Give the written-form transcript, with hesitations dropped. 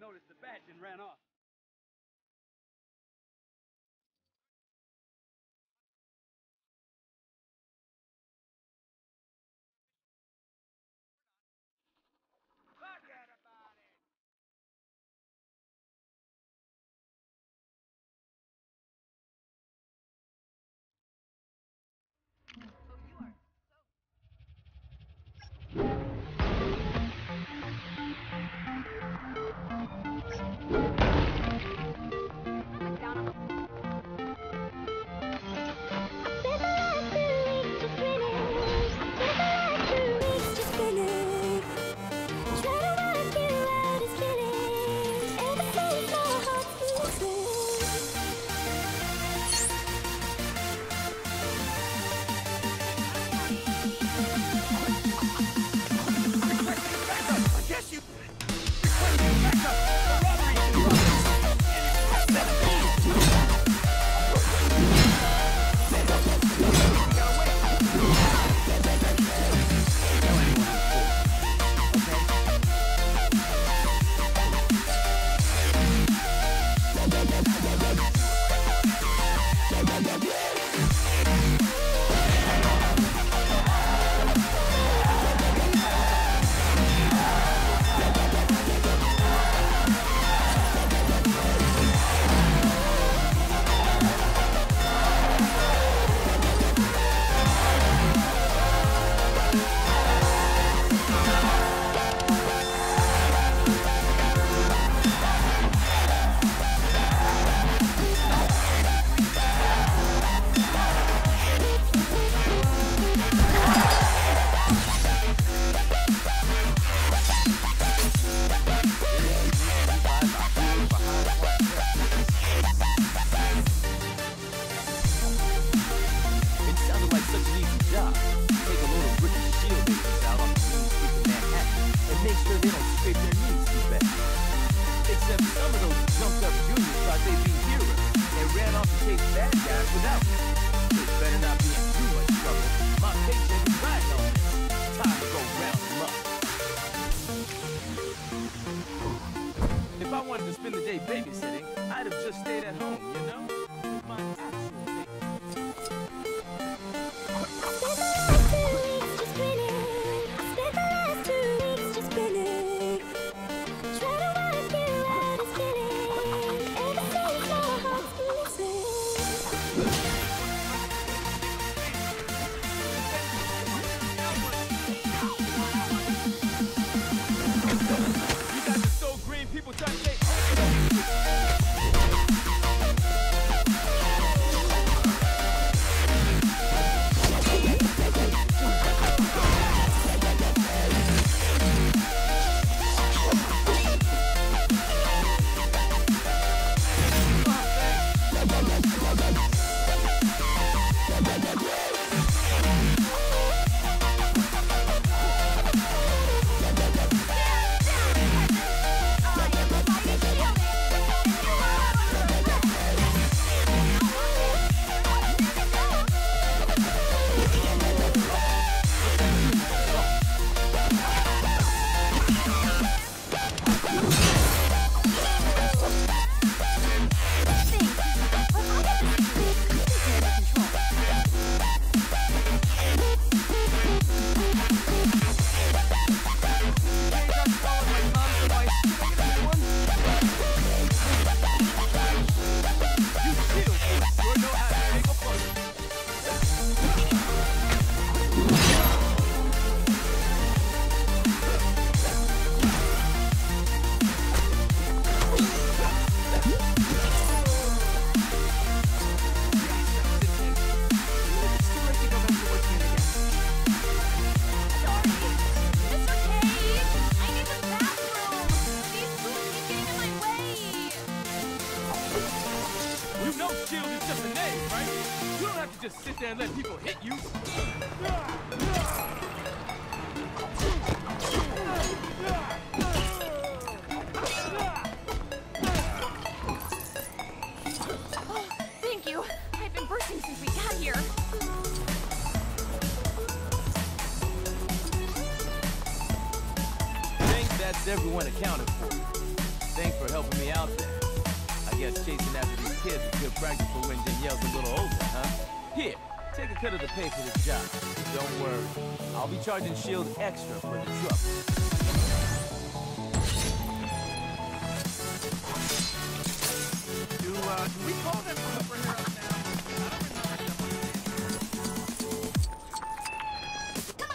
Noticed the badge and ran off. Thank you. Some of those jumped-up juniors thought they'd be heroes, and they ran off to chase bad guys without me. They better not be in too much trouble. My patient is riding on this. Time to go round them up. If I wanted to spend the day babysitting, I'd have just stayed at home, you know? Just sit there and let people hit you. Oh, thank you. I've been bursting since we got here. I think that's everyone accounted for. Thanks for helping me out there. I guess chasing after these kids is good practice for when Danielle's a little older, huh? Here, take a cut of the pay for this job. Don't worry, I'll be charging Shield extra for the truck. Do we call them superheroes now? I don't remember them. Come on!